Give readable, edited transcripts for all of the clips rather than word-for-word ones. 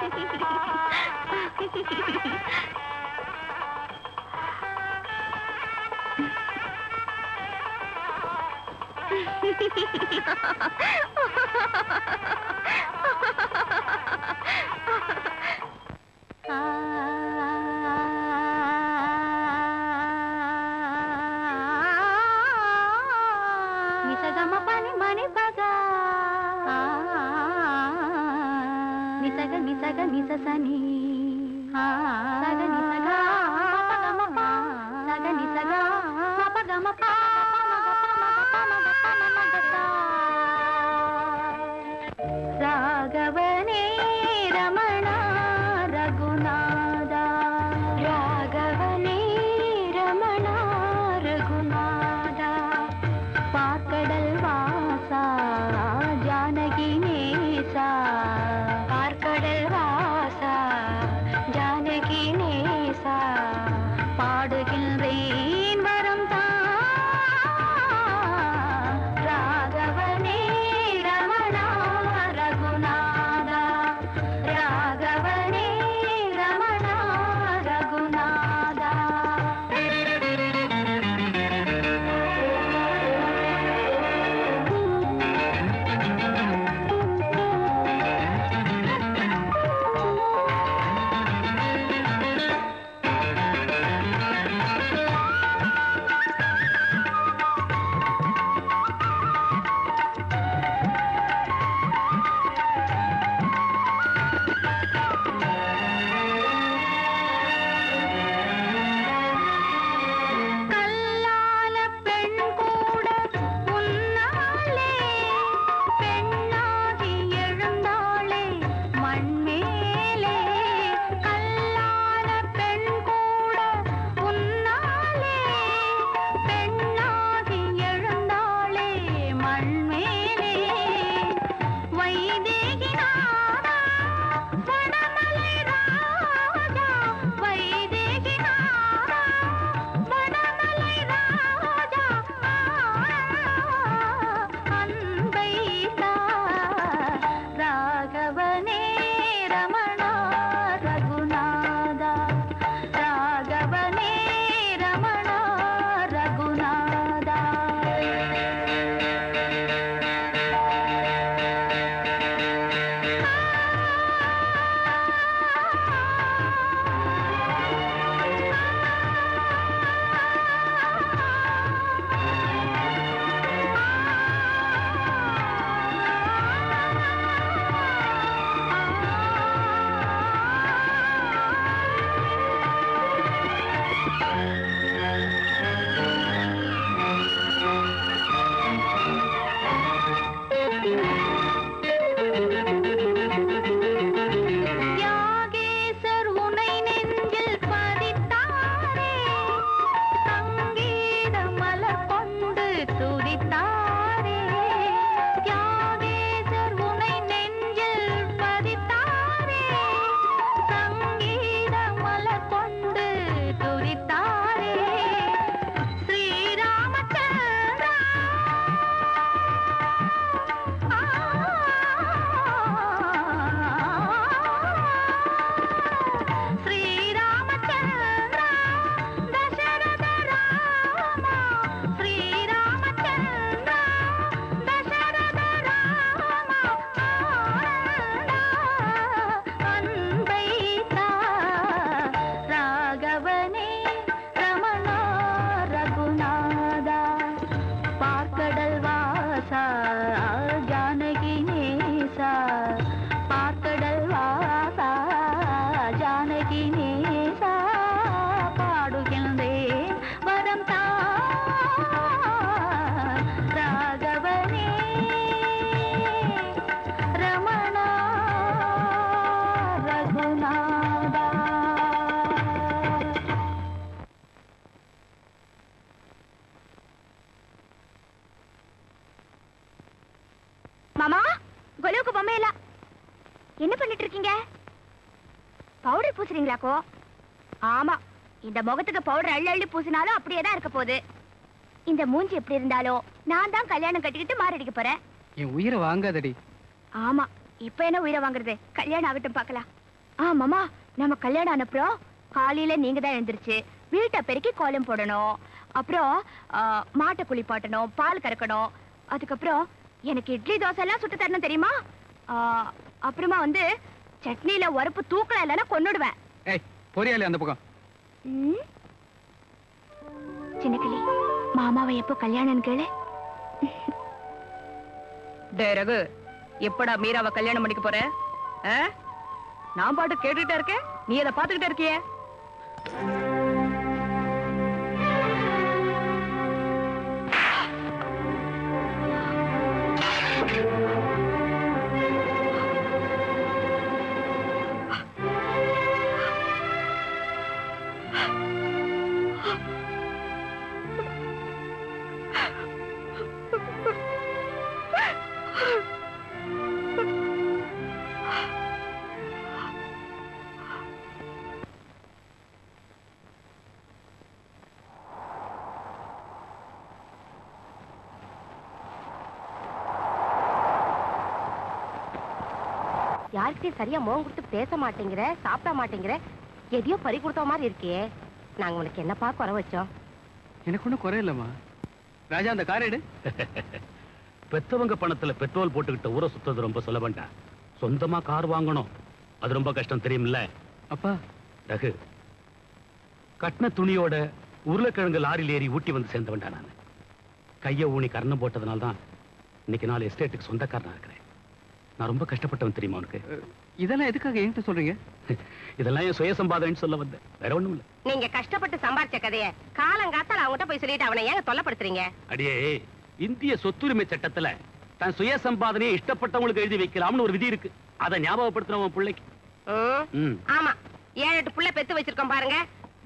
கல்யாணம் ஆகட்டும் பாக்கலாம். ஆமாமா நம்ம கல்யாணம் ஆனப்ரோ காலையில நீங்க தான் எழுந்திருச்சு வீட்டை பெருக்கி கோலம் போடணும் அப்புறம் மாட்டை குளிப்பாட்டணும் பால் கறக்கணும் அதுக்கு அப்புறம் எனக்கு இட்லி தோசை எல்லாம் சுட்டு தரணும் தெரியுமா அப்புறமா வந்து சட்னில உரப்பு தூக்கல இல்லனா கொன்னுடுவேன் ஏய் பொரியல அந்த பக்கம் சின்னக்கிளி மாமாவை எப்போ கல்யாணம் கேளு டேய் ரகு எப்படா மீராவை கல்யாணம் பண்ணிக்க போற நான் பாட்டு கேட்டுட்டே இருக்கேன் நீ அத பாத்துக்கிட்டே இருக்கியே சரியா மோகம் கொடுத்து பேச மாட்டேங்கிற சாப்பிட மாட்டேங்கிற எதையோ பறி கொடுத்த மாதிரி இருக்கியே நாங்க உங்களுக்கு என்னப்பா குறை வச்சோம் எனக்கு ஒன்றும் குறை இல்லம்மா ராஜா அந்த கார் எடு பெத்தவங்க பணத்துல பெட்ரோல் போட்டுக்கிட்ட ஊரை சுத்தது ரொம்ப சுலபண்டா சொந்தமா கார் வாங்கணும் அது ரொம்ப கஷ்டம் தெரியுமில்ல அப்பா ரகு கட்டின துணியோட உருளைக்கிழங்கு லாரியில் ஏறி ஊட்டி வந்து சேர்ந்தவன்டா நான் கையை ஊனி கர்ணம் போட்டதுனால தான் இன்னைக்கு நாலு எஸ்டேட்டுக்கு சொந்தக்காரனா இருக்கிறேன் நான் ரொம்ப கஷ்டப்பட்டவன் தெரியுமா உனக்கு இதெல்லாம் எதுக்காக என்கிட்ட சொல்றீங்க இதெல்லாம் என் சுய சம்பாதனைன்னு சொல்ல வந்தேன் வேற ஒண்ணும் இல்ல நீங்க கஷ்டப்பட்டு சம்பாதிச்ச கதைய காலங்காத்தால அவங்ககிட்ட போய் சொல்லிட்டு அவனை ஏங்க தொல்லப்படுத்துறீங்க அடியே இந்திய சொத்துரிமை சட்டத்துல தன் சுய சம்பாதனையை இஷ்டப்பட்டவங்களுக்கு எழுதி வைக்கலாம்னு ஒரு விதி இருக்கு அதை ஞாபகப்படுத்துறவன் பிள்ளைக்கு ஆமா 7-8 புள்ள பெத்து வச்சிருக்கோம் பாருங்க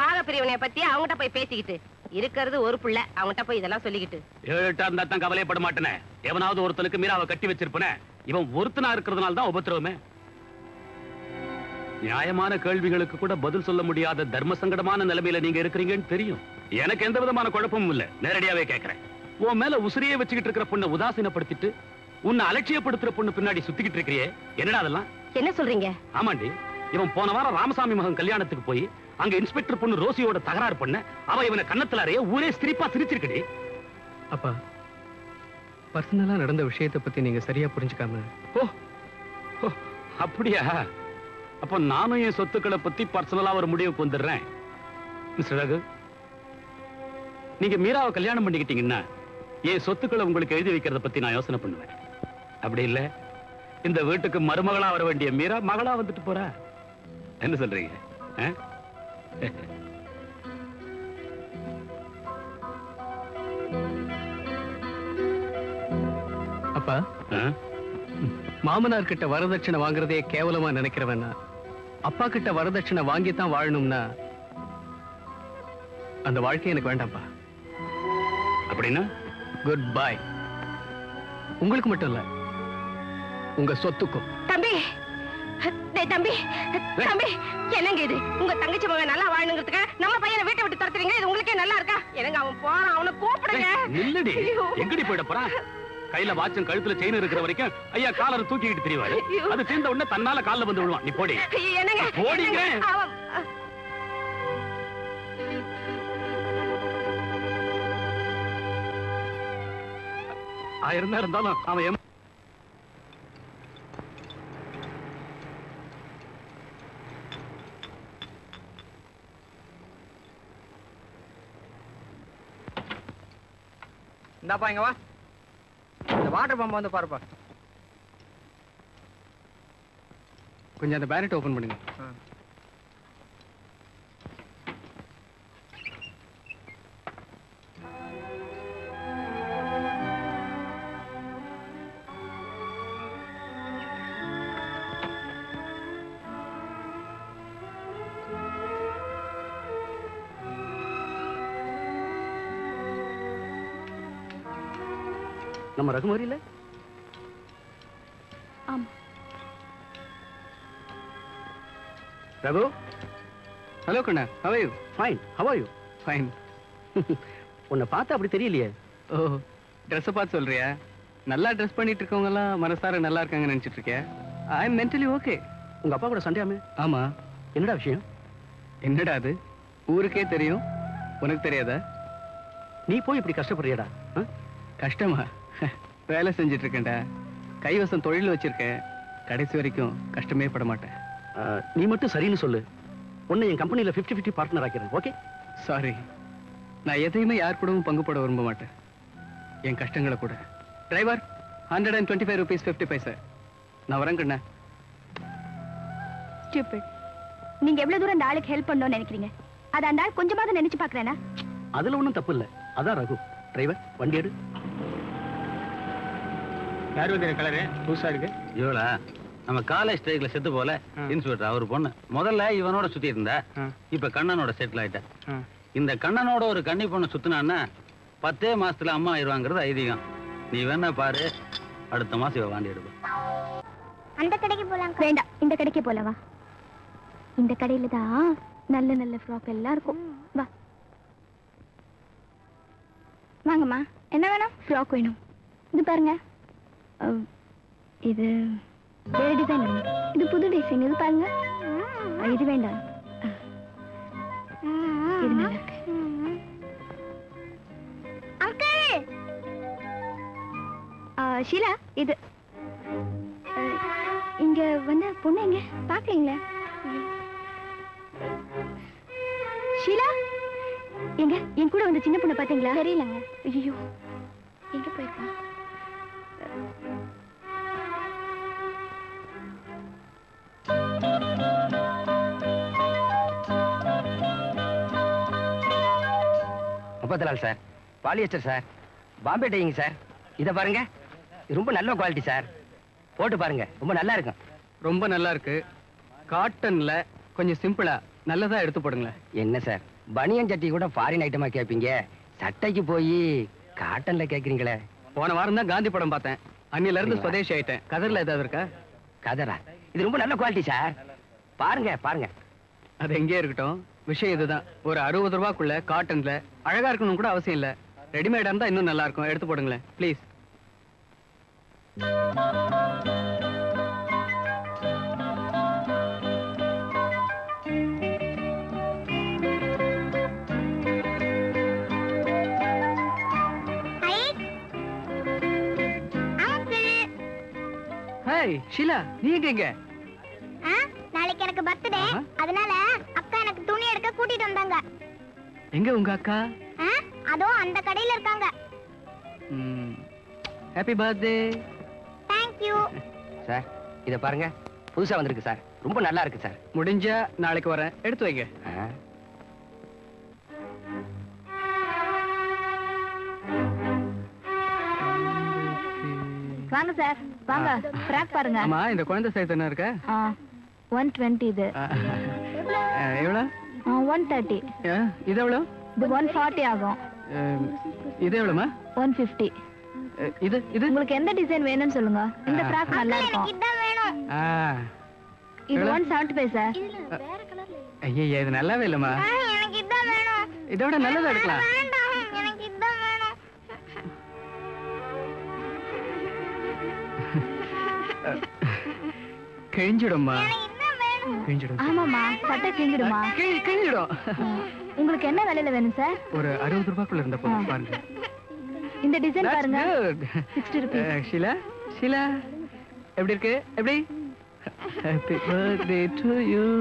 பாக பிரிவினைய பத்தி அவங்ககிட்ட போய் பேசிக்கிட்டு இருக்கிறது ஒரு புள்ள அவங்ககிட்ட போய் இதெல்லாம் சொல்லிக்கிட்டு 7-8 இருந்தா தான் கவலைப்பட மாட்டேனே எவனாவது ஒருத்தனுக்கு மீராவை கட்டி வச்சிருப்பனே இவன் ஒருத்தனா இருக்கிறதுனால தான் உபத்திரவமே நியாயமான கேள்விகளுக்கு கூட பதில் சொல்ல முடியாத தர்ம சங்கடமான நிலைமையில நீங்க இருக்கிறீங்கன்னு தெரியும் எனக்கு எந்த விதமான குழப்பமும் இல்ல நேரடியாவே கேட்கிறேன் உன் மேல உசிரியே வச்சுக்கிட்டு இருக்கிற பொண்ணை உதாசீனப்படுத்திட்டு உன்னை அலட்சியப்படுத்துற பொண்ணு பின்னாடி சுத்திக்கிட்டு இருக்கிறியே என்னடா அதெல்லாம் என்ன சொல்றீங்க ஆமாண்டி இவன் போன வாரம் ராமசாமி மகன் கல்யாணத்துக்கு போய் அங்க இன்ஸ்பெக்டர் பொண்ணு ரோசியோட தகராறு பண்ண அவ இவனை கண்ணத்திலாரையே ஊரே சிரிப்பா சிரிச்சிருக்கடி அப்பா பர்சனலா நடந்த விஷயத்தை பத்தி நீங்க சரியா புரிஞ்சுக்காம ஓ அப்படியா அப்போ நானும் என் சொத்துக்களை பத்தி பர்சனலா ஒரு முடிவுக்கு வந்துடுறேன் மிஸ்டர் ரகு நீங்க மீராவை கல்யாணம் பண்ணிக்கிட்டீங்கன்னா என் சொத்துக்களை உங்களுக்கு எழுதி வைக்கிறத பத்தி நான் யோசனை பண்ணுவேன் அப்படி இல்ல இந்த வீட்டுக்கு மருமகளா வர வேண்டிய மீரா மகளா வந்துட்டு போறா என்ன சொல்றீங்க அப்பா மாமனார் கிட்ட வரதட்சணை வாங்குறதே கேவலமா நினைக்கிறவனா அப்பா கிட்ட வரதட்சணை வாங்கித்தான் வாழணும்னா அந்த வாழ்க்கை எனக்கு வேண்டாம்ப்பா அப்படின்னா குட் பை உங்களுக்கு மட்டும் இல்ல உங்க சொத்துக்கும் தம்பி தம்பி தம்பி என்னங்க இது உங்க தங்கச்சி மகன் நல்லா வாழணுங்கிறதுக்கு நம்ம பையனை வீட்டை விட்டு துரத்துறீங்க இது உங்களுக்கே நல்லா இருக்கா எனக்கு அவன் போறான் அவனை கூப்பிடுங்க இல்லடி எங்கடி போயிட போறான் கையில வாட்சும் கழுத்துல செயின் இருக்கிற வரைக்கும் ஐயா காலர் தூக்கிட்டு திரிவாரு அது தீர்ந்த உடனே தன்னால கால்ல வந்து விழுவான் நீ போடி என்னங்க போடிங்க ஆயிரம் இருந்தாலும் அவன் இந்தாப்பா இங்க வா வாட்டர் பம்ப் வந்து பாருப்பா கொஞ்சம் அந்த பேனட் ஓபன் பண்ணுங்க நம்ம ரகுமாரி இல்ல ரகு ஹலோ கண்ணா how are you fine how are you fine உன்னை பார்த்தா அப்படி தெரியலையே ஓ ட்ரெஸ் பார்த்து சொல்றியா நல்லா ட்ரெஸ் பண்ணிட்டு இருக்கவங்க எல்லாம் மனசார நல்லா இருக்காங்கன்னு நினைச்சிட்டு இருக்கேன் ஐ எம் மென்டலி ஓகே உங்க அப்பா கூட சண்டையாமே? ஆமா. என்னடா விஷயம்? என்னடா அது? ஊருக்கே தெரியும், உனக்கு தெரியாதா? நீ போய் இப்படி கஷ்டப்படுறியடா? கஷ்டமா? வேலை செஞ்சுட்டு இருக்கேன்டா, கைவசம் தொழில் வச்சிருக்கேன், கடைசி வரைக்கும் கஷ்டமே பட மாட்டேன். நீ மட்டும் சரின்னு சொல்லு, உன்னை என் கம்பெனியில் 50-50 பார்ட்னர் ஆக்கிறேன். ஓகே? சாரி, நான் எதையுமே யார் கூடவும் பங்குபட விரும்ப மாட்டேன், என் கஷ்டங்களை கூட. Driver, 125 rupees 50 paisa. நான் வரங்கண்ணா. Stupid. நீங்க எவ்வளவு தூரம் நாளுக்கு ஹெல்ப் பண்ணணும்னு நினைக்கிறீங்க? அத அந்த ஆள் கொஞ்சமாவது நினைச்சு பார்க்கறேனா? அதுல ஒண்ணும் தப்பு இல்ல. அதான் ரகு. டிரைவர், வண்டி எடு. கார்வந்திர கலரே பூசா இருக்கு. இவளா நம்ம காலேஜ் ஸ்ட்ரைக்ல செத்து போல இன்ஸ்பெக்டர் அவர் பொண்ணு. முதல்ல இவனோட சுத்தி இருந்தா, இப்ப கண்ணனோட செட்டில் ஆயிட்டா. இந்த கண்ணனோட ஒரு கன்னி பொண்ணு சுத்தினான்னா 10 மாசத்துல அம்மா ஆயிருவாங்கிறது ஐதீகம். நீ வேணா பாரு, அடுத்த மாசம் இவ வாண்டி எடுப்பா. அந்த கடைக்கு போலாம். வேண்டாம், இந்த கடைக்கு போலவா? இந்த கடையில தான் நல்ல நல்ல ஃப்ராக் எல்லாம் இருக்கும். வா வாங்கம்மா. என்ன வேணும்? ஃப்ராக் வேணும். இது பாருங்க, இது வேற டிசைன், இது புது டிசைன். இது பாருங்க, இது வேண்டாம், இது நல்லா இருக்கு. ஷீலா, இது இங்க வந்த பொண்ணு எங்க பாக்கலீங்களே? ஷீலா எங்க? என் கூட வந்து சின்ன பொண்ணு பாத்தீங்களா? தெரியலங்க. ஐயோ, எங்க போயிருக்கா? அப்பதலால் sir, polyester sir, Bombay dyeing sir. இத பாருங்க, ரொம்ப நல்ல குவாலிட்டி சார். போட்டு பாருங்க, ரொம்ப நல்லா இருக்கும். ரொம்ப நல்லா இருக்கு. காட்டன்ல கொஞ்சம் சிம்பிளா நல்லதா எடுத்து போடுங்களேன். என்ன சார், பனியன் சட்டி கூட ஃபாரின் ஐட்டமா கேட்பீங்க, சட்டைக்கு போய் காட்டன்ல கேட்குறீங்களே? போன வாரம் தான் காந்தி படம் பார்த்தேன், அன்னில இருந்து ஸ்வதேசி ஆயிட்டேன். கதர்ல ஏதாவது இருக்கா? கதரா? இது ரொம்ப நல்ல குவாலிட்டி சார். பாருங்க பாருங்க. அது எங்கே இருக்கட்டும், விஷயம் இதுதான். ஒரு 60 ரூபாய்க்குள்ள காட்டன்ல அழகா இருக்கணும் கூட அவசியம் இல்லை. ரெடிமேடா இருந்தா இன்னும் நல்லா இருக்கும். எடுத்து போடுங்களேன் ப்ளீஸ். ஷீலா, நீ எங்க? நாளைக்கு எனக்கு பர்த்டே, அதனால அக்கா எனக்கு துணி எடுக்க கூட்டிட்டு வந்தாங்க. எங்க உங்க அக்கா? அதோ அந்த கடையில இருக்காங்க. Happy birthday. Thank you sir. இத பாருங்க, புதுசா வந்திருக்கு சார், ரொம்ப நல்லா இருக்கு சார். முடிஞ்சா நாளைக்கு வரேன், எடுத்து வைங்க. வாங்க சார், வாங்க. ஃப்ராக் பாருங்க. அம்மா, இந்த குழந்தை சைஸ் என்ன இருக்கு? 120. இது எவ்வளவு? 130. இது எவ்வளவு? இது 140 ஆகும். இது எவ்வளவுமா? 150. இது இது உங்களுக்கு எந்த டிசைன் வேணும்னு சொல்லுங்க. இந்த ஃப்ராக் நல்லா இருக்கு. எனக்கு இத வேணும். இது 175 சார். வேற கலர்ல இல்ல. ஐயே, இது நல்லாவே இல்லமா. எனக்கு இத வேணும். இதோட நல்லதா எடுக்கலாம். எனக்கு இத வேணும். கிழிஞ்சிடும்மா. கிழிஞ்சிடும். ஆமாம்மா, சட்டை கிழிஞ்சிடுமா? கிழிஞ்சிடும். உங்களுக்கு என்ன விலையில வேணும் சார்? ஒரு 60 ரூபாய்க்குள்ள இருந்த போதும். பாருங்க, இந்த டிசைன் பாருங்க. 60 ரூபாய். ஷீலா, ஷீலா எப்படி இருக்கு? எப்படி? Happy birthday to you.